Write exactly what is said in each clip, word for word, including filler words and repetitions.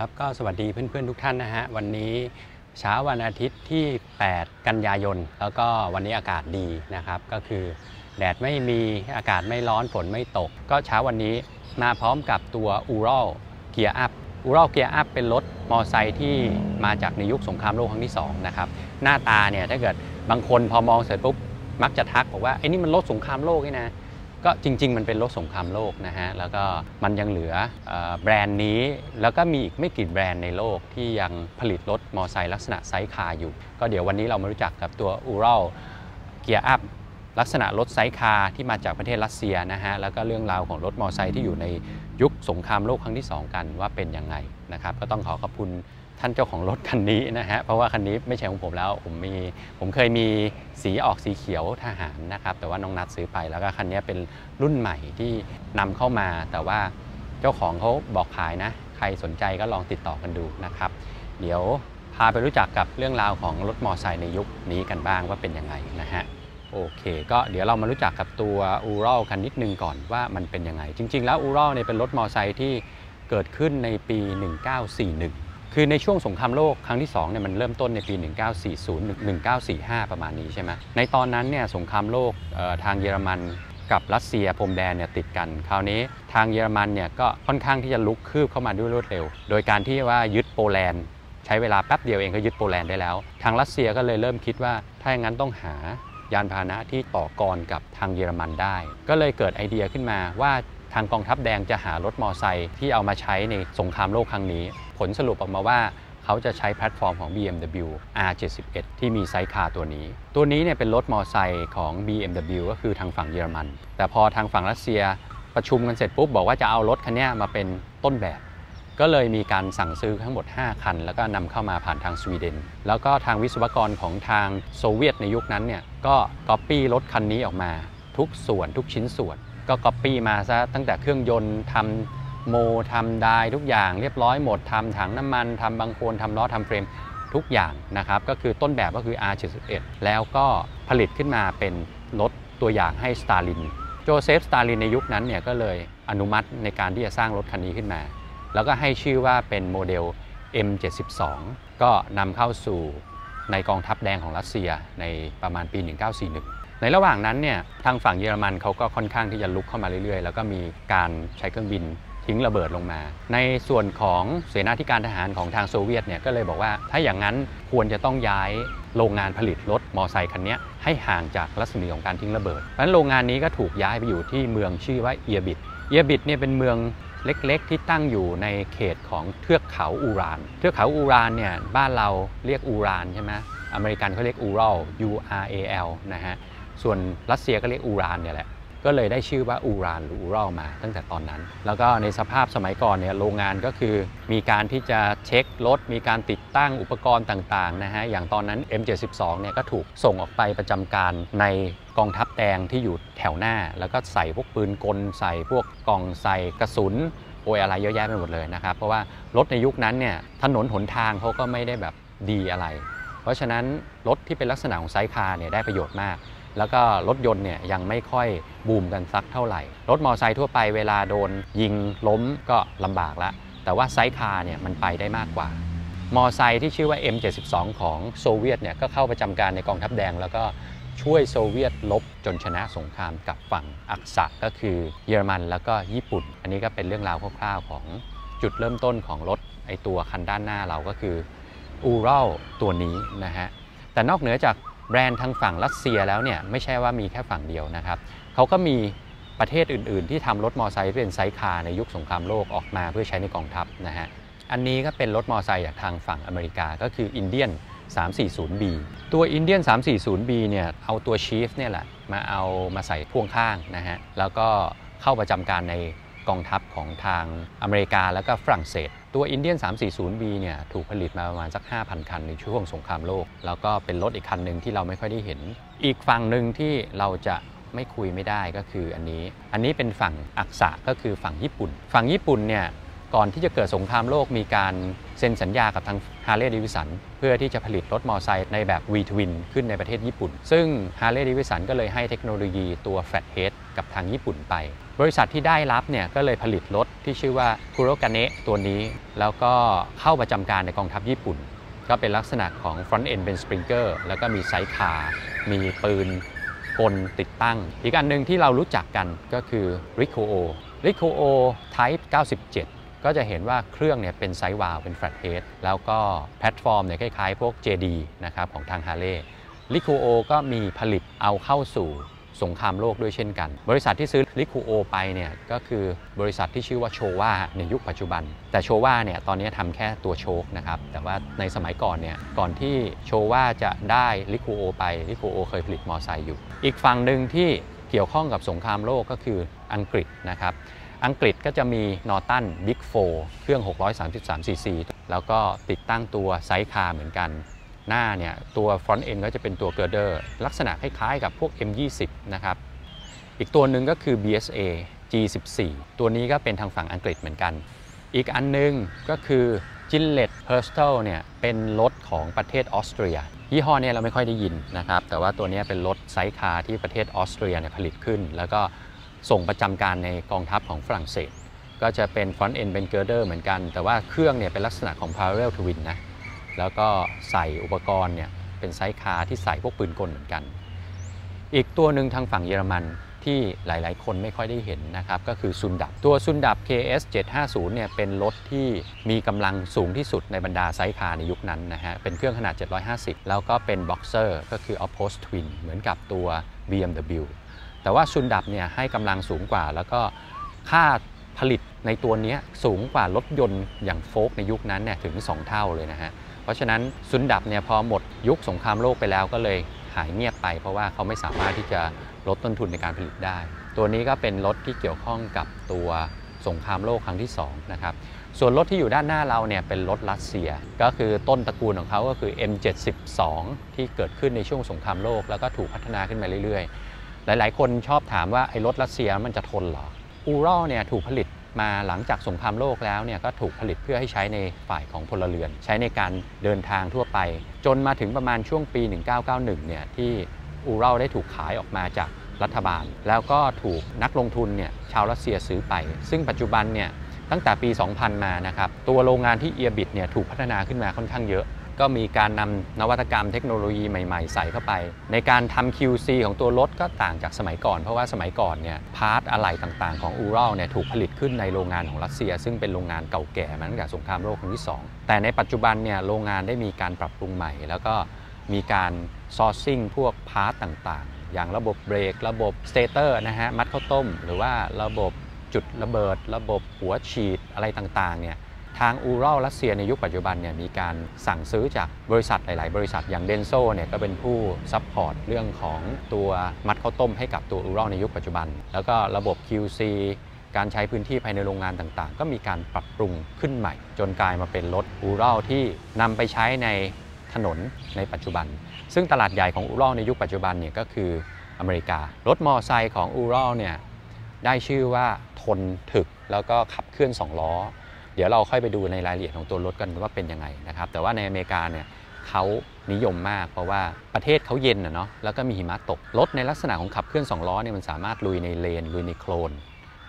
ครับก็สวัสดีเพื่อนๆทุกท่านนะฮะวันนี้เช้าวันอาทิตย์ที่แปดกันยายนแล้วก็วันนี้อากาศดีนะครับก็คือแดดไม่มีอากาศไม่ร้อนฝนไม่ตกก็เช้าวันนี้มาพร้อมกับตัว Ural Gear Up Ural Gear Up เป็นรถมอไซค์ที่มาจากในยุคสงครามโลกครั้งที่สองนะครับหน้าตาเนี่ยถ้าเกิดบางคนพอมองเสร็จปุ๊บมักจะทักบอกว่าไอ้นี่มันรถสงครามโลกนี่นะก็จริงๆมันเป็นรถสงครามโลกนะฮะแล้วก็มันยังเหลือแบรนด์นี้แล้วก็มีอีกไม่กี่แบรนด์ในโลกที่ยังผลิตรถมอไซค์ลักษณะไซส์คาร์อยู่ก็เดี๋ยววันนี้เรามารู้จักกับตัว Ural Gear Up ลักษณะรถไซส์คาร์ที่มาจากประเทศรัสเซียนะฮะแล้วก็เรื่องราวของรถมอไซค์ที่อยู่ในยุคสงครามโลกครั้งที่สองกันว่าเป็นยังไงนะครับก็ต้องขอขอบคุณท่านเจ้าของรถคันนี้นะฮะเพราะว่าคันนี้ไม่ใช่ของผมแล้วผมมีผมเคยมีสีออกสีเขียวทหารนะครับแต่ว่าน้องนัดซื้อไปแล้วก็คันนี้เป็นรุ่นใหม่ที่นำเข้ามาแต่ว่าเจ้าของเขาบอกขายนะใครสนใจก็ลองติดต่อกันดูนะครับเดี๋ยวพาไปรู้จักกับเรื่องราวของรถมอไซค์ในยุคนี้กันบ้างว่าเป็นยังไงนะฮะโอเคก็เดี๋ยวเรามารู้จักกับตัว Ural กันนิดนึงก่อนว่ามันเป็นยังไงจริงๆแล้ว Ural เนี่ยเป็นรถมอไซค์ที่เกิดขึ้นในปีหนึ่งเก้าสี่หนึ่งคือในช่วงสงครามโลกครั้งที่สองเนี่ยมันเริ่มต้นในปีหนึ่งเก้าสี่ศูนย์ หนึ่งเก้าสี่ห้าประมาณนี้ใช่ไหมในตอนนั้นเนี่ยสงครามโลกทางเยอรมันกับรัสเซียพรมแดนเนี่ยติดกันคราวนี้ทางเยอรมันเนี่ยก็ค่อนข้างที่จะลุกคืบเข้ามาด้วยรวดเร็วโดยการที่ว่ายึดโปแลนด์ใช้เวลาแป๊บเดียวเองก็ยึดโปแลนด์ได้แล้วทางรัสเซียก็เลยเริ่มคิดว่าถ้าอย่างนั้นต้องหายานพาหนะที่ต่อกรกับทางเยอรมันได้ก็เลยเกิดไอเดียขึ้นมาว่าทางกองทัพแดงจะหารถมอไซค์ที่เอามาใช้ในสงครามโลกครั้งนี้ผลสรุปออกมาว่าเขาจะใช้แพลตฟอร์มของ บี เอ็ม ดับเบิลยู อาร์ เจ็ดสิบเอ็ด ที่มีไซส์คาร์ตัวนี้ตัวนี้เนี่ยเป็นรถมอไซค์ของ บี เอ็ม ดับเบิลยู ก็คือทางฝั่งเยอรมันแต่พอทางฝั่งรัสเซียประชุมกันเสร็จปุ๊บบอกว่าจะเอารถคันนี้มาเป็นต้นแบบก็เลยมีการสั่งซื้อทั้งหมดห้าคันแล้วก็นำเข้ามาผ่านทางสวีเดนแล้วก็ทางวิศวกรของทางโซเวียตในยุคนั้นเนี่ยก็ก๊อปปี้รถคันนี้ออกมาทุกส่วนทุกชิ้นส่วนก็ก๊อปปี้มาซะตั้งแต่เครื่องยนต์ทำโมทำไดทุกอย่างเรียบร้อยหมดทำถังน้ำมันทำบังโคลนทำล้อทำเฟรมทุกอย่างนะครับก็คือต้นแบบก็คือ อาร์ เจ็ดสิบเอ็ด แล้วก็ผลิตขึ้นมาเป็นรถตัวอย่างให้สตาลินโจเซฟสตาลินในยุคนั้นเนี่ยก็เลยอนุมัติในการที่จะสร้างรถคันนี้ขึ้นมาแล้วก็ให้ชื่อว่าเป็นโมเดล เอ็ม เจ็ดสิบสอง ก็นำเข้าสู่ในกองทัพแดงของรัสเซียในประมาณปีหนึ่งเก้าสี่หนึ่งในระหว่างนั้นเนี่ยทางฝั่งเยอรมันเขาก็ค่อนข้างที่จะลุกเข้ามาเรื่อยๆแล้วก็มีการใช้เครื่องบินทิ้งระเบิดลงมาในส่วนของเสนาธิการทหารของทางโซเวียตเนี่ยก็เลยบอกว่าถ้าอย่างนั้นควรจะต้องย้ายโรงงานผลิตรถมอไซค์คันนี้ให้ห่างจากรัศมีของการทิ้งระเบิดเพราะฉะนั้นโรงงานนี้ก็ถูกย้ายไปอยู่ที่เมืองชื่อว่าเอียบิดเอียบิดเนี่ยเป็นเมืองเล็กๆที่ตั้งอยู่ในเขตของเทือกเขาอูรานเทือกเขาอูรานเนี่ยบ้านเราเรียกอูรานใช่ไหมอเมริกันเขาเรียก Ural U R A L นะฮะส่วนรัสเซียก็เรียกอูรานเนี่ยแหละก็เลยได้ชื่อว่าอูรานหรืออูรัลมาตั้งแต่ตอนนั้นแล้วก็ในสภาพสมัยก่อนเนี่ยโรงงานก็คือมีการที่จะเช็ครถมีการติดตั้งอุปกรณ์ต่างๆนะฮะอย่างตอนนั้น เอ็ม เจ็ดสิบสอง เนี่ยก็ถูกส่งออกไปประจำการในกองทัพแดงที่อยู่แถวหน้าแล้วก็ใส่พวกปืนกลใส่พวกกล่องใส่กระสุนโอยอะไรเยอะแยะไปหมดเลยนะครับเพราะว่ารถในยุคนั้นเนี่ยถนนหนทางเขาก็ไม่ได้แบบดีอะไรเพราะฉะนั้นรถที่เป็นลักษณะของไซส์คาร์เนี่ยได้ประโยชน์มากแล้วก็รถยนต์เนี่ยยังไม่ค่อยบูมกันสักเท่าไหร่รถมอเตอร์ไซค์ทั่วไปเวลาโดนยิงล้มก็ลำบากละแต่ว่าไซส์คาร์เนี่ยมันไปได้มากกว่ามอเตอร์ไซค์ที่ชื่อว่า เอ็ม เจ็ดสิบสอง ของโซเวียตเนี่ยก็เข้าประจำการในกองทัพแดงแล้วก็ช่วยโซเวียตลบจนชนะสงครามกับฝั่งอักษะก็คือเยอรมันแล้วก็ญี่ปุ่นอันนี้ก็เป็นเรื่องราวคร่าวๆของจุดเริ่มต้นของรถไอตัวคันด้านหน้าเราก็คืออูรัลตัวนี้นะฮะแต่นอกเหนือจากแบรนด์ทางฝั่งรัสเซียแล้วเนี่ยไม่ใช่ว่ามีแค่ฝั่งเดียวนะครับเขาก็มีประเทศอื่นๆที่ทำรถมอไซค์เป็นไซส์คาร์ในยุคสงครามโลกออกมาเพื่อใช้ในกองทัพนะฮะอันนี้ก็เป็นรถมอไซค์จากทางฝั่งอเมริกาก็คือ Indian สามสี่ศูนย์ บี ตัว Indian สามสี่ศูนย์ บี เนี่ยเอาตัว Chief เนี่ยแหละมาเอามาใส่พ่วงข้างนะฮะแล้วก็เข้าประจำการในกองทัพของทางอเมริกาแล้วก็ฝรั่งเศสตัว Indian สามสี่ศูนย์ บี เนี่ยถูกผลิตมาประมาณสัก ห้าพันคันในช่วงสงครามโลกแล้วก็เป็นรถอีกคันหนึ่งที่เราไม่ค่อยได้เห็นอีกฝั่งหนึ่งที่เราจะไม่คุยไม่ได้ก็คืออันนี้อันนี้เป็นฝั่งอักษะก็คือฝั่งญี่ปุ่นฝั่งญี่ปุ่นเนี่ยก่อนที่จะเกิดสงครามโลกมีการเซ็นสัญญากับทาง Harley Davidson เพื่อที่จะผลิตรถมอเตอร์ไซค์ในแบบ V-Twin ขึ้นในประเทศญี่ปุ่นซึ่ง Harley Davidson ก็เลยให้เทคโนโลยีตัว Flathead กับทางญี่ปุ่นไป บริษัทที่ได้รับเนี่ยก็เลยผลิตรถที่ชื่อว่าคุโรกาเนะตัวนี้แล้วก็เข้าประจำการในกองทัพญี่ปุ่นก็เป็นลักษณะของ Front End เป็น Springer แล้วก็มีไซด์คาร์มีปืนกลติดตั้งอีกอันหนึ่งที่เรารู้จักกันก็คือ Rikuo Rikuo Type เก้าสิบเจ็ดก็จะเห็นว่าเครื่องเนี่ยเป็นไซด์วาล์วเป็น Flat Head แล้วก็แพลตฟอร์มเนี่ยคล้ายๆพวก เจ ดี นะครับของทาง Harley Rikuo ก็มีผลิตเอาเข้าสู่สงครามโลกด้วยเช่นกันบริษัทที่ซื้อ Rikuo ไปเนี่ยก็คือบริษัทที่ชื่อว่าโชว่าในยุคปัจจุบันแต่โชว่าเนี่ยตอนนี้ทำแค่ตัวโชคนะครับแต่ว่าในสมัยก่อนเนี่ยก่อนที่โชว่าจะได้ Rikuo ไป Rikuo เคยผลิตมอไซค์อยู่อีกฝั่งหนึ่งที่เกี่ยวข้องกับสงครามโลกก็คืออังกฤษนะครับอังกฤษก็จะมีนอร์ตันบิ๊กโฟเครื่องหกร้อยสามสิบสามซีซีแล้วก็ติดตั้งตัวไซด์คาร์เหมือนกันหน้าเนี่ยตัว Front End ก็จะเป็นตัว Girder ลักษณะคล้ายๆกับพวก เอ็ม ยี่สิบ นะครับอีกตัวหนึ่งก็คือ บี เอส เอ จี สิบสี่ ตัวนี้ก็เป็นทางฝั่งอังกฤษเหมือนกันอีกอันนึงก็คือ Gillette Herstal เนี่ยเป็นรถของประเทศออสเตรียยี่ห้อเนี่ยเราไม่ค่อยได้ยินนะครับแต่ว่าตัวนี้เป็นรถไซด์คาร์ที่ประเทศออสเตรียเนี่ยผลิตขึ้นแล้วก็ส่งประจำการในกองทัพของฝรั่งเศสก็จะเป็น Front End เป็น Girder เหมือนกันแต่ว่าเครื่องเนี่ยเป็นลักษณะของ Parallel Twin นะแล้วก็ใส่อุปกรณ์เนี่ยเป็นไซด์คาร์ที่ใส่พวกปืนกลเหมือนกันอีกตัวหนึ่งทางฝั่งเยอรมันที่หลายๆคนไม่ค่อยได้เห็นนะครับก็คือซุนดับตัวซุนดับ เค เอส เจ็ดห้าศูนย์ เนี่ยเป็นรถที่มีกำลังสูงที่สุดในบรรดาไซด์คาร์ในยุคนั้นนะฮะเป็นเครื่องขนาดเจ็ดร้อยห้าสิบแล้วก็เป็นบ็อกเซอร์ก็คือ Outpost Twin เหมือนกับตัว บี เอ็ม ดับเบิลยู แต่ว่าซุนดับเนี่ยให้กำลังสูงกว่าแล้วก็ค่าผลิตในตัวนี้สูงกว่ารถยนต์อย่างโฟล์คในยุคนั้นเนี่ยถึงสองเท่าเลยนะฮะเพราะฉะนั้นซุนดับเนี่ยพอหมดยุคสงครามโลกไปแล้วก็เลยหายเงียบไปเพราะว่าเขาไม่สามารถที่จะลดต้นทุนในการผลิตได้ตัวนี้ก็เป็นรถที่เกี่ยวข้องกับตัวสงครามโลกครั้งที่สองนะครับส่วนรถที่อยู่ด้านหน้าเราเนี่ยเป็นรถรัสเซียก็คือต้นตระกูลของเขาก็คือ เอ็ม เจ็ดสิบสอง ที่เกิดขึ้นในช่วงสงครามโลกแล้วก็ถูกพัฒนาขึ้นมาเรื่อยๆหลายๆคนชอบถามว่าไอ้รถรัสเซียมันจะทนหรออูรัลเนี่ยถูกผลิตมาหลังจากสงครามโลกแล้วเนี่ยก็ถูกผลิตเพื่อให้ใช้ในฝ่ายของพลเรือนใช้ในการเดินทางทั่วไปจนมาถึงประมาณช่วงปีหนึ่งเก้าเก้าหนึ่งเนี่ยที่อูรัลได้ถูกขายออกมาจากรัฐบาลแล้วก็ถูกนักลงทุนเนี่ยชาวรัสเซียซื้อไปซึ่งปัจจุบันเนี่ยตั้งแต่ปีสองพันมานะครับตัวโรงงานที่เอียบิทเนี่ยถูกพัฒนาขึ้นมาค่อนข้างเยอะก็มีการนำนวัตกรรมเทคโนโลยีใหม่ๆใส่เข้าไปในการทำ คิว ซี ของตัวรถก็ต่างจากสมัยก่อนเพราะว่าสมัยก่อนเนี่ยพาร์ทอะไหล่ต่างๆของอูรัลเนี่ยถูกผลิตขึ้นในโรงงานของรัสเซียซึ่งเป็นโรงงานเก่าแก่มาตั้งแต่สงครามโลกครั้งที่สองแต่ในปัจจุบันเนี่ยโรงงานได้มีการปรับปรุงใหม่แล้วก็มีการซอร์ซิ่งพวกพาร์ทต่างๆอย่างระบบเบรกระบบสเตเตอร์นะฮะมัดข้าวต้มหรือว่าระบบจุดระเบิดระบบหัวฉีดอะไรต่างๆเนี่ยทางอูรัลรัสเซียในยุคปัจจุบันเนี่ยมีการสั่งซื้อจากบริษัทหลายๆบริษัทอย่างเดนโซเนี่ยก็เป็นผู้ซัพพอร์ตเรื่องของตัวมัดข้าวต้มให้กับตัวอูรัลในยุคปัจจุบันแล้วก็ระบบ คิว ซี การใช้พื้นที่ภายในโรงงานต่างๆก็มีการปรับปรุงขึ้นใหม่จนกลายมาเป็นรถอูรัลที่นำไปใช้ในถนนในปัจจุบันซึ่งตลาดใหญ่ของอูรัลในยุคปัจจุบันเนี่ยก็คืออเมริการถมอไซค์ของอูรัลเนี่ยได้ชื่อว่าทนถึกแล้วก็ขับเคลื่อนสองล้อเดี๋ยวเราค่อยไปดูในรายละเอียดของตัวรถกันว่าเป็นยังไงนะครับแต่ว่าในอเมริกาเนี่ยเขานิยมมากเพราะว่าประเทศเขาเย็นนะเนาะแล้วก็มีหิมะตกรถในลักษณะของขับเคลื่อนสองล้อเนี่ยมันสามารถลุยในเลนลุยในโคลน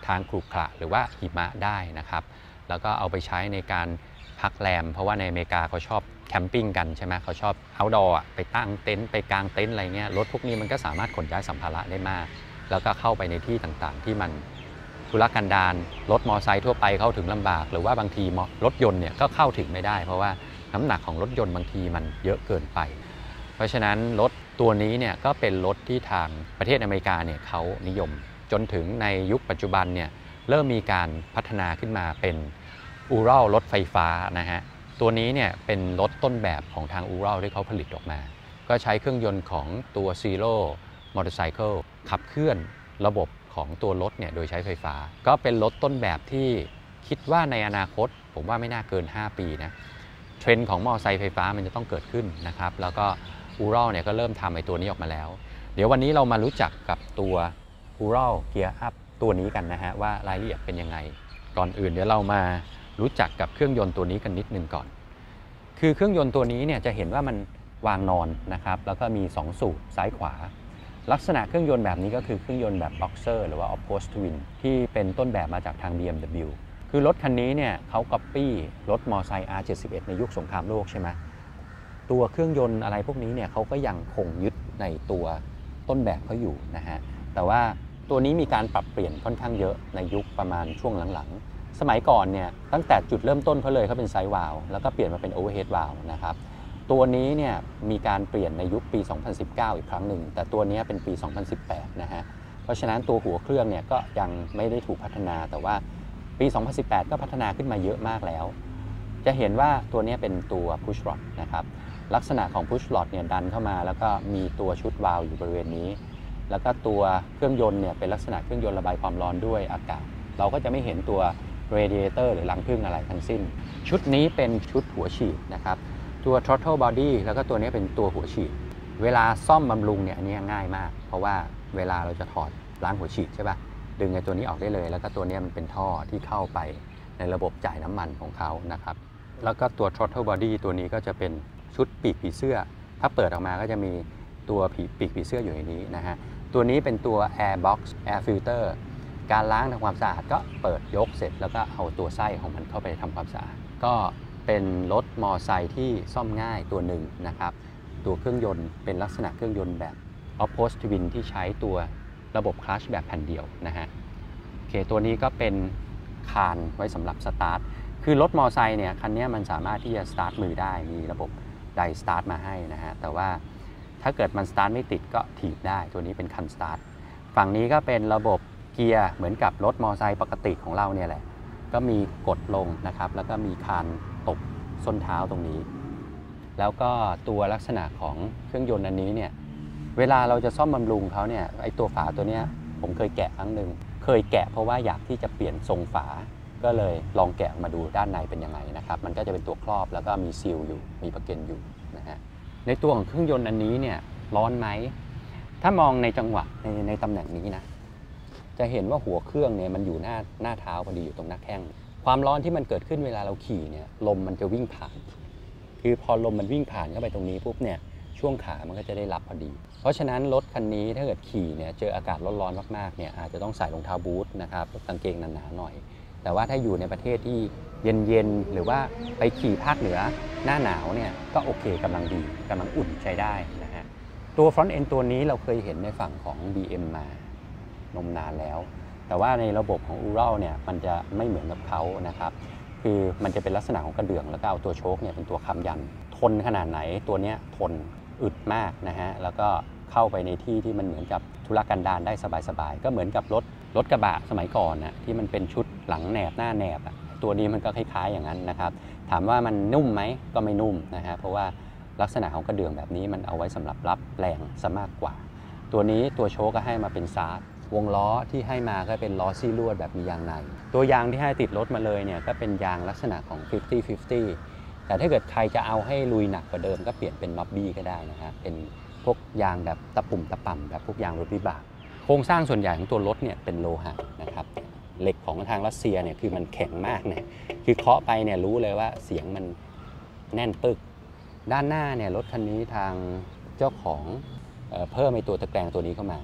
ทางขรุขระหรือว่าหิมะได้นะครับแล้วก็เอาไปใช้ในการพักแรมเพราะว่าในอเมริกาเขาชอบแคมปิ้งกันใช่ไหมเขาชอบเอาท์ดอร์ไปตั้งเต็นท์ไปกางเต็นท์อะไรเงี้ยรถพวกนี้มันก็สามารถขนย้ายสัมภาระได้มากแล้วก็เข้าไปในที่ต่างๆที่มันธุรกันดารรถมอไซค์ทั่วไปเข้าถึงลำบากหรือว่าบางทีรถยนต์เนี่ยก็เข้าถึงไม่ได้เพราะว่าน้ำหนักของรถยนต์บางทีมันเยอะเกินไปเพราะฉะนั้นรถตัวนี้เนี่ยก็เป็นรถที่ทางประเทศอเมริกาเนี่ยเขานิยมจนถึงในยุคปัจจุบันเนี่ยเริ่มมีการพัฒนาขึ้นมาเป็นอูรัลรถไฟฟ้านะฮะตัวนี้เนี่ยเป็นรถต้นแบบของทางอูรัลที่เขาผลิตออกมาก็ใช้เครื่องยนต์ของตัวซีโร่มอเตอร์ไซเคิลขับเคลื่อนระบบของตัวรถเนี่ยโดยใช้ไฟฟ้าก็เป็นรถต้นแบบที่คิดว่าในอนาคตผมว่าไม่น่าเกินห้าปีนะเทรนด์ของมอเตอร์ไซค์ไฟฟ้ามันจะต้องเกิดขึ้นนะครับแล้วก็อูรัลเนี่ยก็เริ่มทำไอ้ตัวนี้ออกมาแล้วเดี๋ยววันนี้เรามารู้จักกับตัว Ural Gear Up ตัวนี้กันนะฮะว่ารายละเอียดเป็นยังไงก่อนอื่นเดี๋ยวเรามารู้จักกับเครื่องยนต์ตัวนี้กันนิดนึงก่อนคือเครื่องยนต์ตัวนี้เนี่ยจะเห็นว่ามันวางนอนนะครับแล้วก็มีสองสูบซ้ายขวา ลักษณะเครื่องยนต์แบบนี้ก็คือเครื่องยนต์แบบ Boxer หรือว่า Opposed Twin ที่เป็นต้นแบบมาจากทาง บี เอ็ม ดับเบิลยู คือรถคันนี้เนี่ยเขา Copy รถมอไซค์ อาร์ เจ็ดสิบเอ็ด ในยุคสงครามโลกใช่ไหมตัวเครื่องยนต์อะไรพวกนี้เนี่ยเขาก็ยังคงยึดในตัวต้นแบบเขาอยู่นะฮะแต่ว่าตัวนี้มีการปรับเปลี่ยนค่อนข้างเยอะในยุคประมาณช่วงหลังๆสมัยก่อนเนี่ยตั้งแต่จุดเริ่มต้นเขาเลยเขาเป็นไซด์วาล์วแล้วก็เปลี่ยนมาเป็นโอเวอร์เฮดวาล์วนะครับตัวนี้เนี่ยมีการเปลี่ยนในยุคปีสองพันสิบเก้าอีกครั้งหนึ่งแต่ตัวนี้เป็นปีสองพันสิบแปดนะฮะเพราะฉะนั้นตัวหัวเครื่องเนี่ยก็ยังไม่ได้ถูกพัฒนาแต่ว่าปีสองพันสิบแปดก็พัฒนาขึ้นมาเยอะมากแล้วจะเห็นว่าตัวนี้เป็นตัว push rod นะครับลักษณะของ push rod เนี่ยดันเข้ามาแล้วก็มีตัวชุดวาล์วอยู่บริเวณนี้แล้วก็ตัวเครื่องยนต์เนี่ยเป็นลักษณะเครื่องยนต์ระบายความร้อนด้วยอากาศเราก็จะไม่เห็นตัว radiator หรือรังผึ้งอะไรทั้งสิ้นชุดนี้เป็นชุดหัวฉีดนะครับตัว throttle body แล้วก็ตัวนี้เป็นตัวหัวฉีดเวลาซ่อมบำรุงเนี่ยอันนี้ง่ายมากเพราะว่าเวลาเราจะถอดล้างหัวฉีดใช่ป่ะดึงไอ้ตัวนี้ออกได้เลยแล้วก็ตัวนี้มันเป็นท่อที่เข้าไปในระบบจ่ายน้ำมันของเขานะครับแล้วก็ตัว throttle body ตัวนี้ก็จะเป็นชุดปีกผีเสื้อถ้าเปิดออกมาก็จะมีตัวปีกผีเสื้ออยู่ในนี้นะฮะตัวนี้เป็นตัว air box air filter การล้างทำความสะอาดก็เปิดยกเสร็จแล้วก็เอาตัวไส้ของมันเข้าไปทำความสะอาดก็เป็นรถมอไซค์ที่ซ่อมง่ายตัวหนึ่งนะครับตัวเครื่องยนต์เป็นลักษณะเครื่องยนต์แบบ Opposed Twin ที่ใช้ตัวระบบคลัตช์แบบแผ่นเดียวนะฮะโอเคตัวนี้ก็เป็นคานไว้สำหรับสตาร์ทคือรถมอไซค์เนี่ยคันนี้มันสามารถที่จะสตาร์ทมือได้มีระบบไดสตาร์ทมาให้นะฮะแต่ว่าถ้าเกิดมันสตาร์ทไม่ติดก็ถีบได้ตัวนี้เป็นคันสตาร์ทฝั่งนี้ก็เป็นระบบเกียร์เหมือนกับรถมอไซค์ปกติของเราเนี่ยแหละก็มีกดลงนะครับแล้วก็มีคานตบส้นเท้าตรงนี้แล้วก็ตัวลักษณะของเครื่องยนต์อันนี้เนี่ยเวลาเราจะซ่อมบำรุงเขาเนี่ยไอตัวฝาตัวเนี้ยผมเคยแกะครั้งหนึ่งเคยแกะเพราะว่าอยากที่จะเปลี่ยนทรงฝาก็เลยลองแกะมาดูด้านในเป็นยังไงนะครับมันก็จะเป็นตัวครอบแล้วก็มีซีลอยู่มีประเก็นอยู่นะฮะในตัวของเครื่องยนต์อันนี้เนี่ยร้อนไหมถ้ามองในจังหวะในในตำแหน่งนี้นะจะเห็นว่าหัวเครื่องเนี่ยมันอยู่หน้าหน้าเท้าพอดีอยู่ตรงหน้าแข้งความร้อนที่มันเกิดขึ้นเวลาเราขี่เนี่ยลมมันจะวิ่งผ่านคือพอลมมันวิ่งผ่านเข้าไปตรงนี้ปุ๊บเนี่ยช่วงขามันก็จะได้รับพอดีเพราะฉะนั้นรถคันนี้ถ้าเกิดขี่เนี่ยเจออากาศร้อนๆมากๆเนี่ยอาจจะต้องใส่รองเท้าบูทนะครับกางเกงหนาๆหน่อยแต่ว่าถ้าอยู่ในประเทศที่เย็นๆหรือว่าไปขี่ภาคเหนือหน้าหนาวเนี่ยก็โอเคกำลังดีกำลังอุ่นใช้ได้นะฮะตัว front end ตัวนี้เราเคยเห็นในฝั่งของ บี เอ็ม มานมนานแล้วแต่ว่าในระบบของ Ural เนี่ยมันจะไม่เหมือนกับเขานะครับคือมันจะเป็นลักษณะของกระเดื่องแล้วก็เอาตัวโช๊คเนี่ยเป็นตัวค้ำยันทนขนาดไหนตัวนี้ทนอึดมากนะฮะแล้วก็เข้าไปในที่ที่มันเหมือนกับธุรกันดารได้สบายๆก็เหมือนกับรถรถกระบะสมัยก่อนนะที่มันเป็นชุดหลังแหนบหน้าแหนบตัวนี้มันก็คล้ายๆอย่างนั้นนะครับถามว่ามันนุ่มไหมก็ไม่นุ่มนะฮะเพราะว่าลักษณะของกระเดื่องแบบนี้มันเอาไว้สำหรับรับแรงซะมากกว่าตัวนี้ตัวโช๊คก็ให้มาเป็นซาร์วงล้อที่ให้มาก็เป็นล้อซี่ลวดแบบมียางในตัวยางที่ให้ติดรถมาเลยเนี่ยก็เป็นยางลักษณะของ ห้าสิบห้าสิบ แต่ถ้าเกิดใครจะเอาให้ลุยหนักกว่าเดิมก็เปลี่ยนเป็นล็อบบี้ก็ได้นะฮะเป็นพวกยางแบบตะปุ่มตะป่ำแบบพวกยางรถวิบากโครงสร้างส่วนใหญ่ของตัวรถเนี่ยเป็นโลหะนะครับเหล็กของทางรัสเซียเนี่ยคือมันแข็งมากเนี่ยคือเคาะไปเนี่ยรู้เลยว่าเสียงมันแน่นปึกด้านหน้าเนี่ยรถคันนี้ทางเจ้าของเพิ่มไอ้ตัวตะแกรงตัวนี้เข้ามา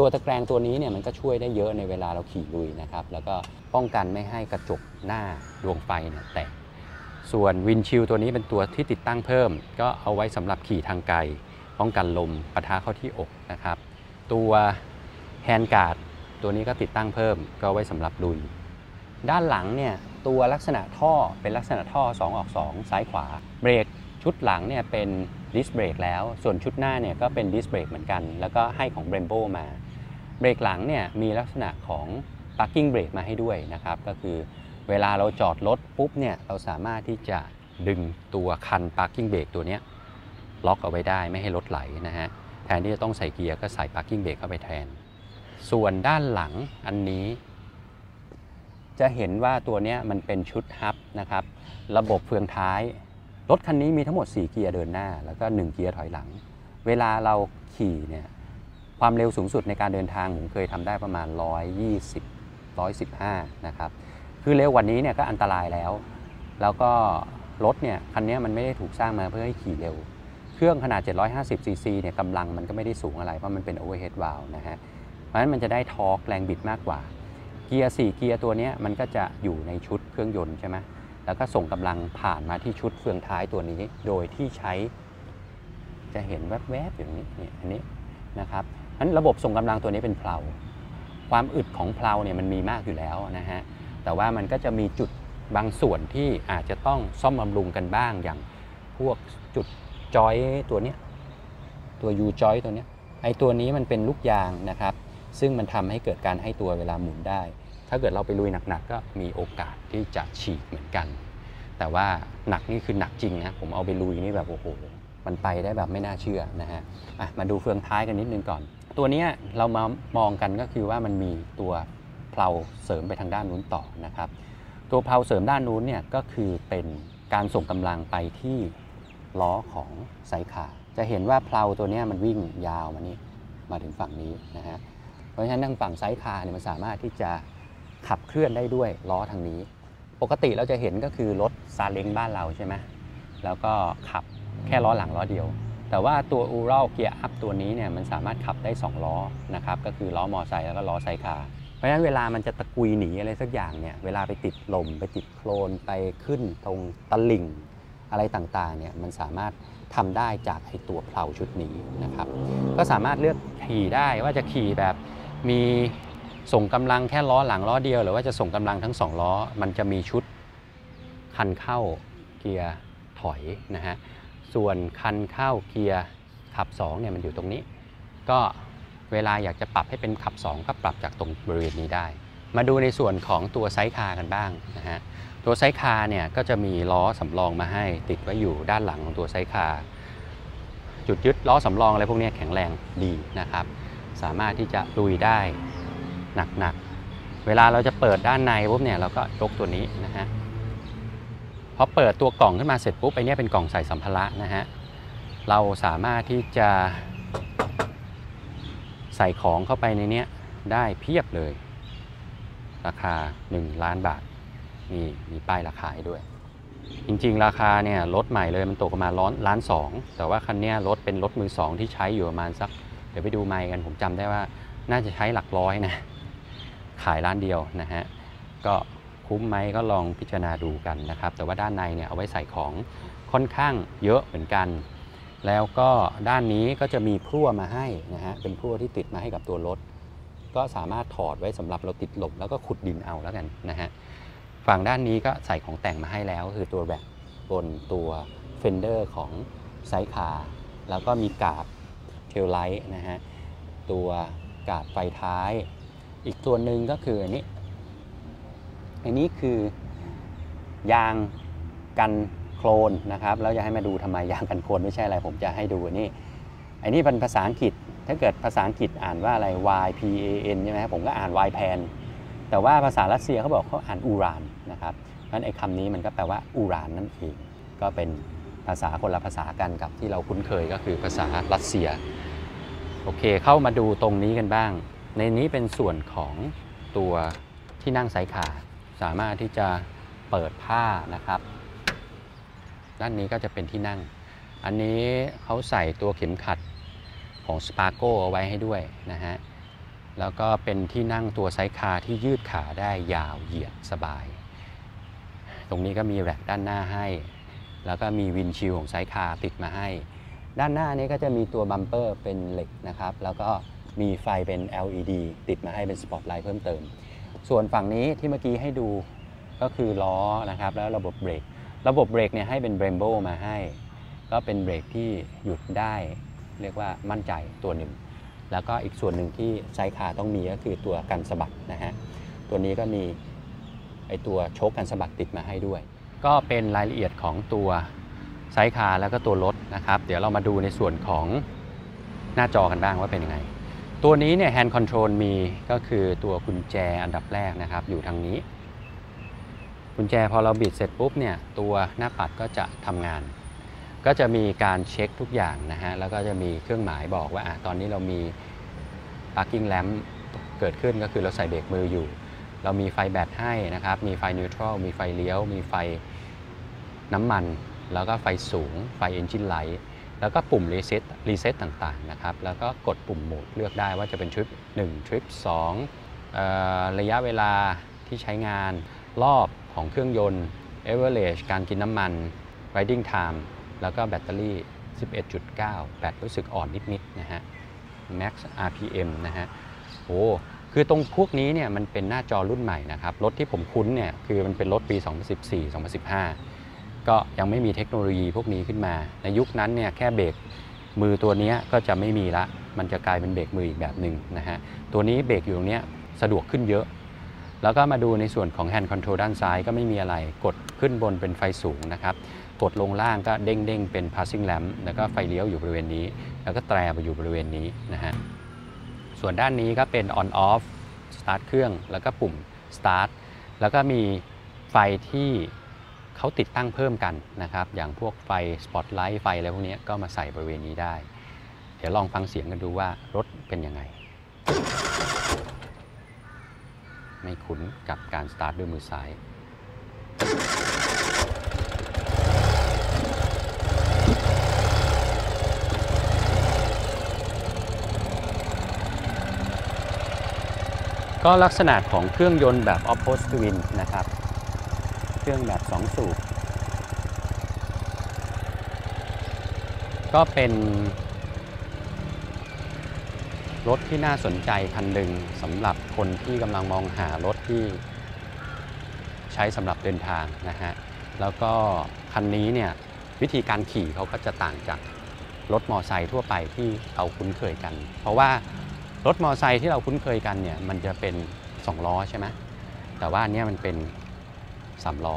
ตัวตะแกรงตัวนี้เนี่ยมันก็ช่วยได้เยอะในเวลาเราขี่ลุยนะครับแล้วก็ป้องกันไม่ให้กระจกหน้าดวงไฟเนี่ยแตกส่วนวินชิลตัวนี้เป็นตัวที่ติดตั้งเพิ่มก็เอาไว้สำหรับขี่ทางไกลป้องกันลมปะทะเข้าที่อกนะครับตัวแฮนด์การ์ดตัวนี้ก็ติดตั้งเพิ่มก็ไว้สำหรับลุยด้านหลังเนี่ยตัวลักษณะท่อเป็นลักษณะท่อสองออกสองซ้ายขวาเบรกชุดหลังเนี่ยเป็นดิสเบรกแล้วส่วนชุดหน้าเนี่ยก็เป็นดิสเบรกเหมือนกันแล้วก็ให้ของ Brembo มาเบรกหลังเนี่ยมีลักษณะของ parking brake มาให้ด้วยนะครับก็คือเวลาเราจอดรถปุ๊บเนี่ยเราสามารถที่จะดึงตัวคัน parking brake ตัวนี้ล็อกเอาไว้ได้ไม่ให้รถไหลนะฮะแทนที่จะต้องใส่เกียร์ก็ใส่ parking brake เข้าไปแทนส่วนด้านหลังอันนี้จะเห็นว่าตัวนี้มันเป็นชุดฮับนะครับระบบเฟืองท้ายรถคันนี้มีทั้งหมดสี่เกียร์เดินหน้าแล้วก็หนึ่งเกียร์ถอยหลังเวลาเราขี่เนี่ยความเร็วสูงสุดในการเดินทางผมเคยทำได้ประมาณหนึ่งร้อยยี่สิบ หนึ่งร้อยสิบห้านะครับคือเร็วกว่านี้เนี่ยก็อันตรายแล้วแล้วก็รถเนี่ยคันนี้มันไม่ได้ถูกสร้างมาเพื่อให้ขี่เร็ว เครื่องขนาด เจ็ดร้อยห้าสิบซีซี เนี่ยกำลังมันก็ไม่ได้สูงอะไรเพราะมันเป็น overhead valve นะฮะเพราะฉะนั้นมันจะได้ทอร์กแรงบิดมากกว่าเกียร์สี่เกียร์ตัวนี้มันก็จะอยู่ในชุดเครื่องยนต์ใช่ไหมแล้วก็ส่งกำลังผ่านมาที่ชุดเฟืองท้ายตัวนี้โดยที่ใช้จะเห็นแวบๆอย่างนี้เนี่ยอันนี้นะครับนั้นระบบส่งกำลังตัวนี้เป็นเพลาความอึดของเพลาเนี่ยมันมีมากอยู่แล้วนะฮะแต่ว่ามันก็จะมีจุดบางส่วนที่อาจจะต้องซ่อมบำรุงกันบ้างอย่างพวกจุดจอยตัวนี้ตัวยูจอยตัวนี้ไอตัวนี้มันเป็นลูกยางนะครับซึ่งมันทำให้เกิดการให้ตัวเวลาหมุนได้ถ้าเกิดเราไปลุยหนักๆก็มีโอกาสที่จะฉีกเหมือนกันแต่ว่าหนักนี่คือหนักจริงนะผมเอาไปลุยนี่แบบโอ้โหมันไปได้แบบไม่น่าเชื่อนะฮะมาดูเฟืองท้ายกันนิดนึงก่อนตัวนี้เรามามองกันก็คือว่ามันมีตัวเพลาเสริมไปทางด้านนู้นต่อนะครับตัวเพลาเสริมด้านนู้นเนี่ยก็คือเป็นการส่งกำลังไปที่ล้อของสายขาจะเห็นว่าเพลาตัวนี้มันวิ่งยาวมานี่มาถึงฝั่งนี้นะฮะเพราะฉะนั้นทางฝั่งสายขาเนี่ยมันสามารถที่จะขับเคลื่อนได้ด้วยล้อทางนี้ปกติเราจะเห็นก็คือรถซาเล้งบ้านเราใช่ไหมแล้วก็ขับแค่ล้อหลังล้อเดียวแต่ว่าตัว Ural Gear Up ตัวนี้เนี่ยมันสามารถขับได้สองล้อนะครับก็คือล้อมอไซค์แล้วก็ล้อไซคาร์เพราะฉะนั้นเวลามันจะตะกุยหนีอะไรสักอย่างเนี่ยเวลาไปติดลมไปติดโคลนไปขึ้นตรงตะลิ่งอะไรต่างๆเนี่ยมันสามารถทำได้จากไอ้ตัวเพลาชุดนี้นะครับก็สามารถเลือกขี่ได้ว่าจะขี่แบบมีส่งกำลังแค่ล้อหลังล้อเดียวหรือว่าจะส่งกำลังทั้งสองล้อมันจะมีชุดคันเข้าเกียร์ถอยนะฮะส่วนคันเข้าเกียร์ขับสองเนี่ยมันอยู่ตรงนี้ก็เวลาอยากจะปรับให้เป็นขับสองก็ปรับจากตรงบริเวณนี้ได้มาดูในส่วนของตัวไซด์คาร์กันบ้างนะฮะตัวไซด์คาร์เนี่ยก็จะมีล้อสำรองมาให้ติดไว้อยู่ด้านหลังของตัวไซด์คาร์จุดยึดล้อสำรองอะไรพวกนี้แข็งแรงดีนะครับสามารถที่จะลุยได้หนักๆเวลาเราจะเปิดด้านในปุ๊บเนี่ยเราก็ยกตัวนี้นะฮะพอเปิดตัวกล่องขึ้นมาเสร็จปุ๊บไอ้นี่เป็นกล่องใส่สัมภาระนะฮะเราสามารถที่จะใส่ของเข้าไปในนี้ได้เพียบเลยราคาหนึ่งล้านบาทนี่มีป้ายราคาให้ด้วยจริงๆราคาเนี่ยรถใหม่เลยมันตกประมาณล้านสองแต่ว่าคันนี้รถเป็นรถมือสองที่ใช้อยู่ประมาณสักเดี๋ยวไปดูไมค์กันผมจำได้ว่าน่าจะใช้หลักร้อยนะขายร้านเดียวนะฮะก็คุ้มไหมก็ลองพิจารณาดูกันนะครับแต่ว่าด้านในเนี่ยเอาไว้ใส่ของค่อนข้างเยอะเหมือนกันแล้วก็ด้านนี้ก็จะมีพลั่วมาให้นะฮะเป็นพลั่วที่ติดมาให้กับตัวรถก็สามารถถอดไว้สำหรับเราติดหลบแล้วก็ขุดดินเอาแล้วกันนะฮะฝั่งด้านนี้ก็ใส่ของแต่งมาให้แล้วคือตัวแบกบนตัวเฟนเดอร์ของไซด์คาร์แล้วก็มีกาบเทลไลท์นะฮะตัวกาบไฟท้ายอีกตัวหนึ่งก็คืออันนี้อันนี้คือยางกันโคลนนะครับแล้วจะให้มาดูทำไมยางกันโคลนไม่ใช่อะไรผมจะให้ดูนี่อันนี้เป็นภาษาอังกฤษถ้าเกิดภาษาอังกฤษอ่านว่าอะไร Y P A N ใช่ไหมครับผมก็อ่าน Y Pan แต่ว่าภาษารัสเซียเขาบอกเขาอ่านอูรานนะครับงั้นไอ้คำนี้มันก็แปลว่าอูรานนั่นเองก็เป็นภาษาคนละภาษากันกับที่เราคุ้นเคยก็คือภาษารัสเซียโอเคเข้ามาดูตรงนี้กันบ้างในนี้เป็นส่วนของตัวที่นั่งไซด์คาร์สามารถที่จะเปิดผ้านะครับด้านนี้ก็จะเป็นที่นั่งอันนี้เขาใส่ตัวเข็มขัดของสปาโก้เอาไว้ให้ด้วยนะฮะแล้วก็เป็นที่นั่งตัวไซด์คาร์ที่ยืดขาได้ยาวเหยียดสบายตรงนี้ก็มีแร็คด้านหน้าให้แล้วก็มีวินชิลของไซด์คาร์ติดมาให้ด้านหน้านี้ก็จะมีตัวบัมเปอร์เป็นเหล็กนะครับแล้วก็มีไฟเป็น แอล อี ดี ติดมาให้เป็นสปอตไลท์เพิ่มเติมส่วนฝั่งนี้ที่เมื่อกี้ให้ดูก็คือล้อนะครับแล้วระบบเบรกระบบเบรกเนี่ยให้เป็น Brembo มาให้ก็เป็นเบรกที่หยุดได้เรียกว่ามั่นใจตัวหนึ่งแล้วก็อีกส่วนหนึ่งที่ไซด์คาร์ต้องมีก็คือตัวกันสะบัดนะฮะตัวนี้ก็มีไอตัวโชคกันสะบัดติดมาให้ด้วยก็เป็นรายละเอียดของตัวไซด์คาร์แล้วก็ตัวรถนะครับเดี๋ยวเรามาดูในส่วนของหน้าจอกันบ้างว่าเป็นยังไงตัวนี้เนี่ย hand control มีก็คือตัวกุญแจอันดับแรกนะครับอยู่ทางนี้กุญแจพอเราบิดเสร็จปุ๊บเนี่ยตัวหน้าปัดก็จะทำงานก็จะมีการเช็คทุกอย่างนะฮะแล้วก็จะมีเครื่องหมายบอกว่าอ่ะตอนนี้เรามี parking lamp เกิดขึ้นก็คือเราใส่เบรกมืออยู่เรามีไฟแบตให้นะครับมีไฟ neutral มีไฟเลี้ยวมีไฟน้ำมันแล้วก็ไฟสูงไฟ engine light แล้วก็ปุ่มรีเซ็ตรีเซ็ตต่างๆนะครับแล้วก็กดปุ่มโหมดเลือกได้ว่าจะเป็นทริปหนึ่งทริปสองระยะเวลาที่ใช้งานรอบของเครื่องยนต์ average การกินน้ำมัน riding time แล้วก็แบตเตอรี่ สิบเอ็ดจุดเก้า แบตรู้สึกอ่อนนิดๆนะฮะ max อาร์ พี เอ็ม นะฮะโอ้คือตรงพวกนี้เนี่ยมันเป็นหน้าจอรุ่นใหม่นะครับรถที่ผมคุ้นเนี่ยคือมันเป็นรถปี สองพันสิบสี่ สองพันสิบห้า ก็ยังไม่มีเทคโนโลยีพวกนี้ขึ้นมาในยุคนั้นเนี่ยแค่เบรกมือตัวนี้ก็จะไม่มีละมันจะกลายเป็นเบรกมืออีกแบบหนึ่งนะฮะตัวนี้เบรกอยู่ตรงนี้สะดวกขึ้นเยอะแล้วก็มาดูในส่วนของ hand control ด้านซ้ายก็ไม่มีอะไรกดขึ้นบนเป็นไฟสูงนะครับกดลงล่างก็เด้งๆเป็น passing lamp แล้วก็ไฟเลี้ยวอยู่บริเวณนี้แล้วก็แตรไปอยู่บริเวณนี้นะฮะส่วนด้านนี้ก็เป็น on off start เครื่องแล้วก็ปุ่ม start แล้วก็มีไฟที่เขาติดตั้งเพิ่มกันนะครับอย่างพวกไฟ spotlight ไฟอะไรพวกนี้ก็มาใส่บริเวณนี้ได้เดี๋ยวลองฟังเสียงกันดูว่ารถเป็นยังไงไม่คุ้นกับการสตาร์ทด้วยมือซ้ายก็ลักษณะของเครื่องยนต์แบบ Opposed Twin นะครับเครื่องแบบสองสูบก็เป็นรถที่น่าสนใจคันหนึ่งสำหรับคนที่กำลังมองหารถที่ใช้สำหรับเดินทางนะฮะแล้วก็คันนี้เนี่ยวิธีการขี่เขาก็จะต่างจากรถมอไซค์ทั่วไปที่เราคุ้นเคยกันเพราะว่ารถมอไซค์ที่เราคุ้นเคยกันเนี่ยมันจะเป็นสองล้อใช่ไหมแต่ว่าอันนี้มันเป็นสามล้อ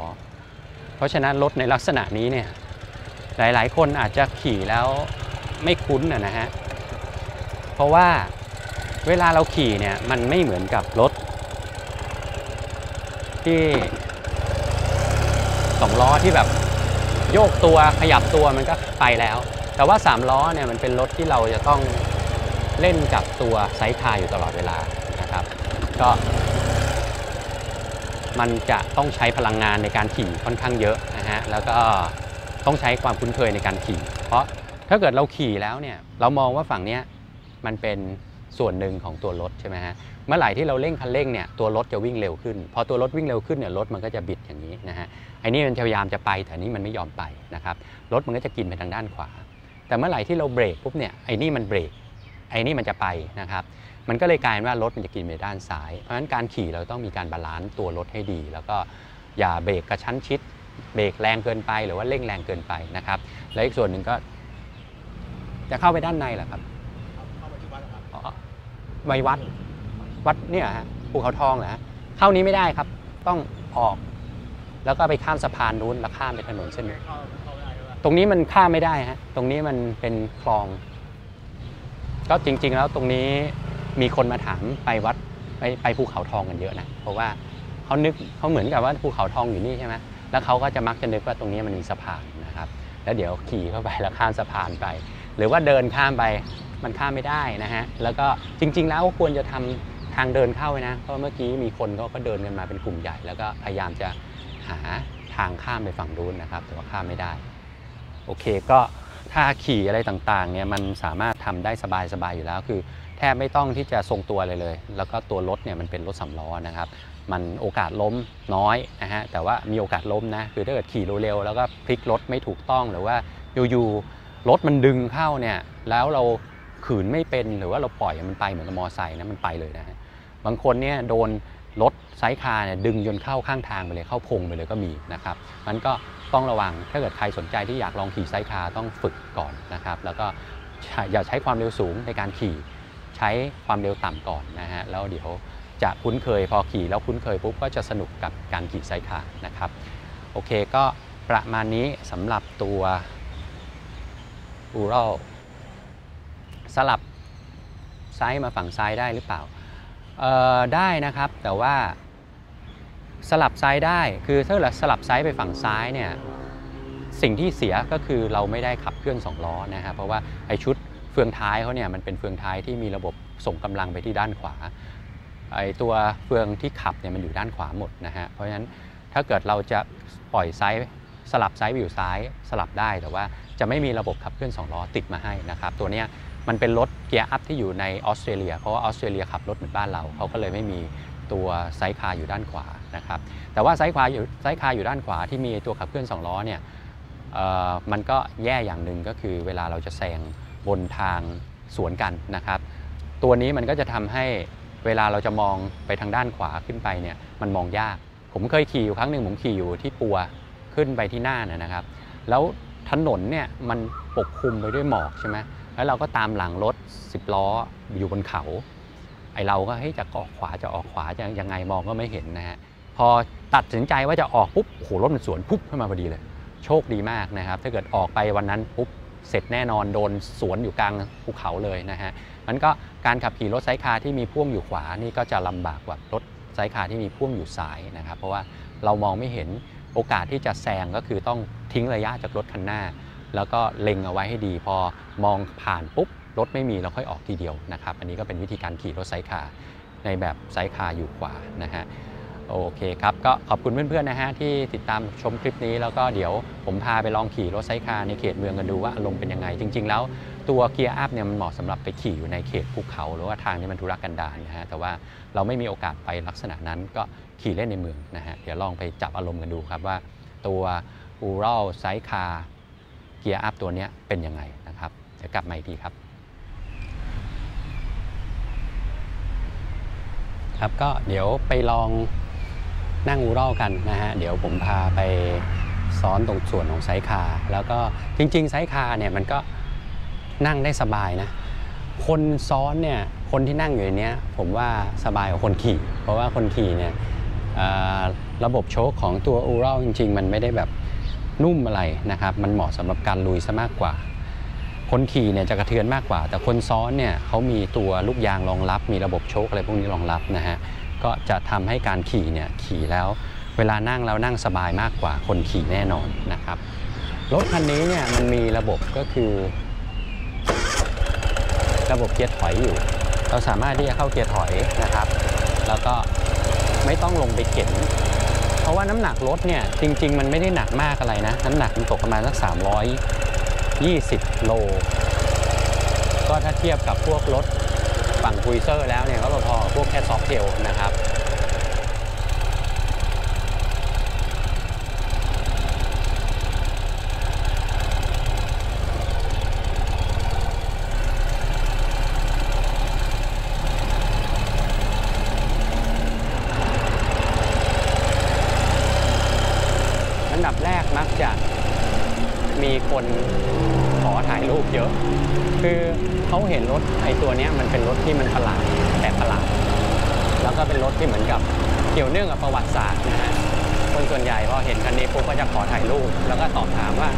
เพราะฉะนั้นรถในลักษณะนี้เนี่ยหลายๆคนอาจจะขี่แล้วไม่คุ้นนะฮะเพราะว่าเวลาเราขี่เนี่ยมันไม่เหมือนกับรถที่สองล้อที่แบบโยกตัวขยับตัวมันก็ไปแล้วแต่ว่าสามล้อเนี่ยมันเป็นรถที่เราจะต้องเล่นกับตัวไซด์คาร์อยู่ตลอดเวลานะครับก็มันจะต้องใช้พลังงานในการขี่ค่อนข้างเยอะนะฮะแล้วก็ต้องใช้ความคุ้นเคยในการขี่เพราะถ้าเกิดเราขี่แล้วเนี่ยเรามองว่าฝั่งนี้มันเป็นส่วนหนึ่งของตัวรถใช่ไหมฮะเมื่อไหร่ที่เราเร่งคันเร่งเนี่ยตัวรถจะวิ่งเร็วขึ้นพอตัวรถวิ่งเร็วขึ้นเนี่ยรถมันก็จะบิดอย่างนี้นะฮะไอ้นี่มันพยายามจะไปแต่นี่มันไม่ยอมไปนะครับรถมันก็จะกินไปทางด้านขวาแต่เมื่อไหร่ที่เราเบรกปุ๊บเนี่ยไอ้นี่มันเบรกไอ้นี่มันจะไปนะครับมันก็เลยกลายเป็นว่ารถมันจะกินไปด้านซ้ายเพราะฉะนั้นการขี่เราต้องมีการบาลานซ์ตัวรถให้ดีแล้วก็อย่าเบรกกระชั้นชิดเบรกแรงเกินไปหรือว่าเร่งแรงเกินไปนะครับและอีกส่วนหนึ่งก็จะเข้าไปด้านในแหละครับไปวัดวัดเนี่ยฮะภูเขาทองเหรอเข้านี้ไม่ได้ครับต้องออกแล้วก็ไปข้ามสะพานนู้นแล้วข้ามไปถนนเส้นนี้ตรงนี้มันข้ามไม่ได้ฮะตรงนี้มันเป็นคลองก็จริงๆแล้วตรงนี้มีคนมาถามไปวัดไปไปภูเขาทองกันเยอะนะเพราะว่าเขานึกเขาเหมือนกับว่าภูเขาทองอยู่นี่ใช่ไหมแล้วเขาก็จะมักจะนึกว่าตรงนี้มันมีสะพานนะครับแล้วเดี๋ยวขี่เข้าไปแล้วข้ามสะพานไปหรือว่าเดินข้ามไปมันข้ามไม่ได้นะฮะแล้วก็จริงๆแล้วควรจะทำทางเดินเข้าไว้นะเพราะเมื่อกี้มีคนก็เดินกันมาเป็นกลุ่มใหญ่แล้วก็พยายามจะหาทางข้ามไปฝั่งนู้นนะครับแต่ว่าข้ามไม่ได้โอเคก็ถ้าขี่อะไรต่างๆเนี่ยมันสามารถทำได้สบายๆอยู่แล้วคือแทบไม่ต้องที่จะทรงตัวเลยเลยแล้วก็ตัวรถเนี่ยมันเป็นรถสำล้อนะครับมันโอกาสล้มน้อยนะฮะแต่ว่ามีโอกาสล้มนะคือถ้าเกิดขี่เร็วๆแล้วก็พลิกรถไม่ถูกต้องหรือว่าอยู่ๆรถมันดึงเข้าเนี่ยแล้วเราขืนไม่เป็นหรือว่าเราปล่อยมันไปเหมือนมอไซค์นะมันไปเลยนะฮะบางคนเนี่ยโดนรถไซด์คาร์เนี่ยดึงจนเข้าข้างทางไปเลยเข้าพงไปเลยก็มีนะครับมันก็ต้องระวังถ้าเกิดใครสนใจที่อยากลองขี่ไซด์คาร์ต้องฝึกก่อนนะครับแล้วก็อย่าใช้ความเร็วสูงในการขี่ใช้ความเร็วต่ำก่อนนะฮะแล้วเดี๋ยวจะคุ้นเคยพอขี่แล้วคุ้นเคยปุ๊บก็จะสนุกกับการขี่ไซด์คาร์นะครับโอเคก็ประมาณนี้สำหรับตัว Uralสลับซ้ายมาฝั่งซ้ายได้หรือเปล่าเอ่อได้นะครับแต่ว่าสลับซ้ายได้คือถ้าเราสลับซ้ายไปฝั่งซ้ายเนี่ยสิ่งที่เสียก็คือเราไม่ได้ขับเคลื่อนสองล้อนะฮะเพราะว่าไอชุดเฟืองท้ายเขาเนี่ยมันเป็นเฟืองท้ายที่มีระบบส่งกำลังไปที่ด้านขวาไอตัวเฟืองที่ขับเนี่ยมันอยู่ด้านขวาหมดนะฮะเพราะฉะนั้นถ้าเกิดเราจะปล่อยซ้าย สลับซ้ายวิวซ้ายสลับได้แต่ว่าจะไม่มีระบบขับเคลื่อนสองล้อติดมาให้นะครับตัวนี้มันเป็นรถเกียร์อัพที่อยู่ในออสเตรเลียเพราะว่าออสเตรเลียขับรถเหมือนบ้านเราเขาก็เลยไม่มีตัวไซด์คาร์อยู่ด้านขวานะครับแต่ว่าไซด์คาร์อยู่ไซด์คาร์อยู่ด้านขวาที่มีตัวขับเคลื่อนสองล้อเนี่ยมันก็แย่อย่างหนึ่งก็คือเวลาเราจะแซงบนทางสวนกันนะครับตัวนี้มันก็จะทำให้เวลาเราจะมองไปทางด้านขวาขึ้นไปเนี่ยมันมองยากผมเคยขี่อยู่ครั้งหนึ่งผมขี่อยู่ที่ปัวขึ้นไปที่หน้านะครับแล้วถนนเนี่ยมันปกคลุมไปด้วยหมอกใช่ไหมแล้วเราก็ตามหลังรถสิบล้ออยู่บนเขาไอเราก็เฮ้ยจะออกขวาจะออกขวาจะยังไงมองก็ไม่เห็นนะฮะพอตัดสินใจว่าจะออกปุ๊บโอ้โหรถมันสวนปุ๊บขึ้นมาพอดีเลยโชคดีมากนะครับถ้าเกิดออกไปวันนั้นปุ๊บเสร็จแน่นอนโดนสวนอยู่กลางภูเขาเลยนะฮะมันก็การขับขี่รถไซด์คาร์ที่มีพ่วงอยู่ขวานี่ก็จะลำบากกว่ารถไซด์คาร์ที่มีพ่วงอยู่ซ้ายนะครับเพราะว่าเรามองไม่เห็นโอกาสที่จะแซงก็คือต้องทิ้งระยะจากรถคันหน้าแล้วก็เล็งเอาไว้ให้ดีพอมองผ่านปุ๊บรถไม่มีเราค่อยออกทีเดียวนะครับอันนี้ก็เป็นวิธีการขี่รถไซด์คาร์ในแบบไซด์คาร์อยู่ขวานะฮะโอเคครับก็ขอบคุณเพื่อนๆนะฮะที่ติดตามชมคลิปนี้แล้วก็เดี๋ยวผมพาไปลองขี่รถไซด์คาร์ในเขตเมืองกันดูว่าอารมณ์เป็นยังไงจริงๆแล้วตัวเกียร์อัพเนี่ยมันเหมาะสำหรับไปขี่อยู่ในเขตภูเขาหรือว่าทางที่มันทุรกันดารนะฮะแต่ว่าเราไม่มีโอกาสไปลักษณะนั้นก็ขี่เล่นในเมืองนะฮะเดี๋ยวลองไปจับอารมณ์กันดูครับว่าตัว Ural ไซด์คาร์เกียร์อัพตัวนี้เป็นยังไงนะครับเดี๋ยวกลับมาอีกทีครับครับก็เดี๋ยวไปลองนั่งอูรัลกันนะฮะเดี๋ยวผมพาไปซ้อนตรงส่วนของไซด์คาร์แล้วก็จริงๆไซด์คาร์เนี่ยมันก็นั่งได้สบายนะคนซ้อนเนี่ยคนที่นั่งอยู่ในนี้ผมว่าสบายกว่าคนขี่เพราะว่าคนขี่เนี่ยระบบโช๊คของตัวอูรัลจริงๆมันไม่ได้แบบนุ่มอะไรนะครับมันเหมาะสำหรับการลุยซะมากกว่าคนขี่เนี่ยจะกระเทือนมากกว่าแต่คนซ้อนเนี่ยเขามีตัวลูกยางรองรับมีระบบโช๊คอะไรพวกนี้รองรับนะฮะก็จะทำให้การขี่เนี่ยขี่แล้วเวลานั่งแล้วนั่งสบายมากกว่าคนขี่แน่นอนนะครับรถคันนี้เนี่ยมันมีระบบก็คือระบบเกียร์ถอยอยู่เราสามารถที่จะเข้าเกียร์ถอยนะครับแล้วก็ไม่ต้องลงไปเข็นเพราะว่าน้ำหนักรถเนี่ยจริงๆมันไม่ได้หนักมากอะไรนะน้ำหนักมันตกประมาณสักสามร้อยยี่สิบโลก็ถ้าเทียบกับพวกรถฝั่งคุยเซอร์แล้วเนี่ยก็พอพวกแค่ซอฟท์เทลนะครับอันดับแรกมักจะมีคนขอถ่ายรูปเยอะคือเขาเห็นรถไอ้ตัวนี้มันเป็นรถที่มันประหลาดแต่ประหลาดแล้วก็เป็นรถที่เหมือนกับเกี่ยวเนื่องกับประวัติศาสตร์นะฮะคนส่วนใหญ่พอเห็นคันนี้ปุ๊บก็จะขอถ่ายรูปแล้วก็ตอบถามว่า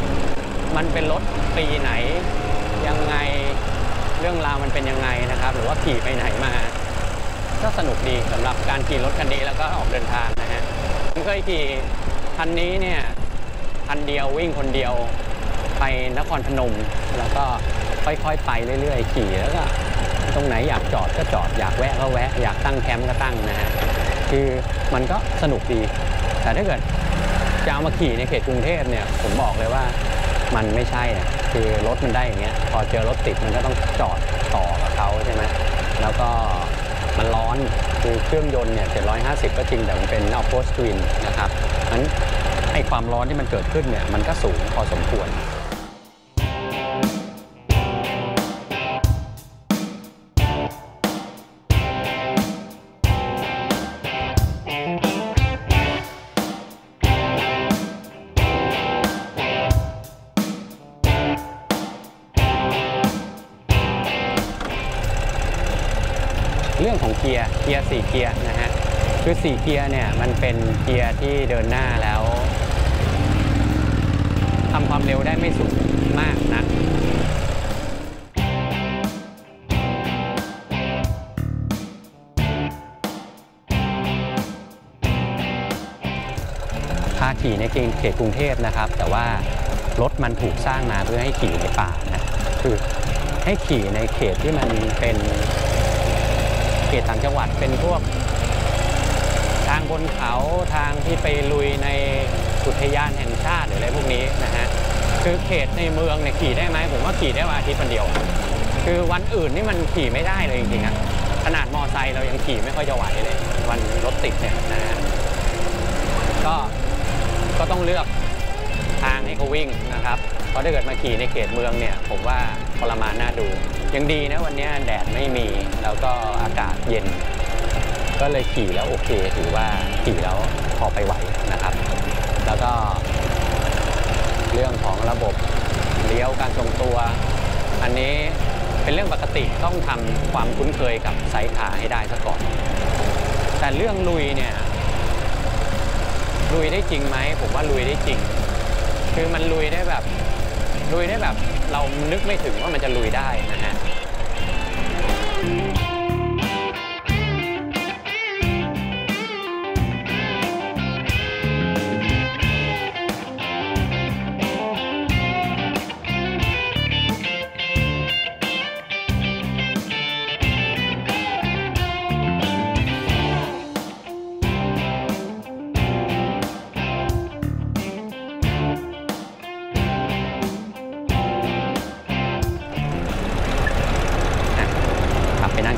มันเป็นรถปีไหนยังไงเรื่องราวมันเป็นยังไงนะครับหรือว่าขี่ไปไหนมาก็สนุกดีสำหรับการขี่รถคันนี้แล้วก็ออกเดินทางนะฮะผมเคยขี่คันนี้เนี่ยคันเดียววิ่งคนเดียวไปนครพนมแล้วก็ค่อยๆไปเรื่อยๆขี่แล้วก็ตรงไหนอยากจอดก็จอดอยากแวะก็แวะอยากตั้งแคมป์ก็ตั้งนะฮะคือมันก็สนุกดีแต่ถ้าเกิดจะเอามาขี่ในเขตกรุงเทพเนี่ยผมบอกเลยว่ามันไม่ใช่นะคือรถมันได้อย่างเงี้ยพอเจอรถติดมันก็ต้องจอดต่อกับเขาใช่ไหมแล้วก็มันร้อนคือเครื่องยนต์เนี่ยเจ็ดร้อยห้าสิบก็จริงแต่มันเป็นออฟโรดทวินนะครับงั้นไอความร้อนที่มันเกิดขึ้นเนี่ยมันก็สูงพอสมควรเรื่องของเกียร์เกียร์สี่เกียร์นะฮะคือสี่เกียร์เนี่ยมันเป็นเกียร์ที่เดินหน้าแล้วทำความเร็วได้ไม่สูงมากนะพาขี่ในเขตกรุงเทพนะครับแต่ว่ารถมันถูกสร้างมาเพื่อให้ขี่ในป่านะคือให้ขี่ในเขตที่มันเป็นเขตต่างจังหวัดเป็นพวกทางบนเขาทางที่ไปลุยในอุ ทยานแห่งชาติหรืออะไรพวกนี้นะฮะคือเขตในเมืองเนี่ยขี่ได้ไหมผมว่าขี่ได้วันอาทิตย์วันเดียวคือวันอื่นนี่มันขี่ไม่ได้เลยจริงๆนะขนาดมอไซค์เรายังขี่ไม่ค่อยจะไหวเลยวันรถติดเนี่ยนะฮะก็ก็ต้องเลือกทางให้เขาวิ่งนะครับเพราะถ้าเกิดมาขี่ในเขตเมืองเนี่ยผมว่าทรมานน่าดูยังดีนะวันนี้แดดไม่มีแล้วก็อากาศเย็นก็เลยขี่แล้วโอเคถือว่าขี่แล้วพอไปไหวนะครับแล้วก็เรื่องของระบบเลี้ยวการทรงตัวอันนี้เป็นเรื่องปกติต้องทำความคุ้นเคยกับไซส์ขาให้ได้ซะก่อนแต่เรื่องลุยเนี่ยลุยได้จริงไหมผมว่าลุยได้จริงคือมันลุยได้แบบลุยได้แบบเรานึกไม่ถึงว่ามันจะลุยได้นะฮะ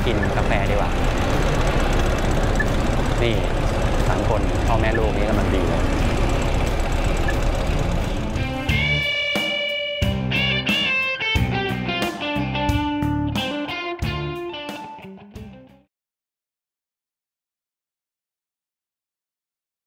กินกาแฟดีกว่านี่สามคนพ่อแม่ลูกนี่กำลังดีเลย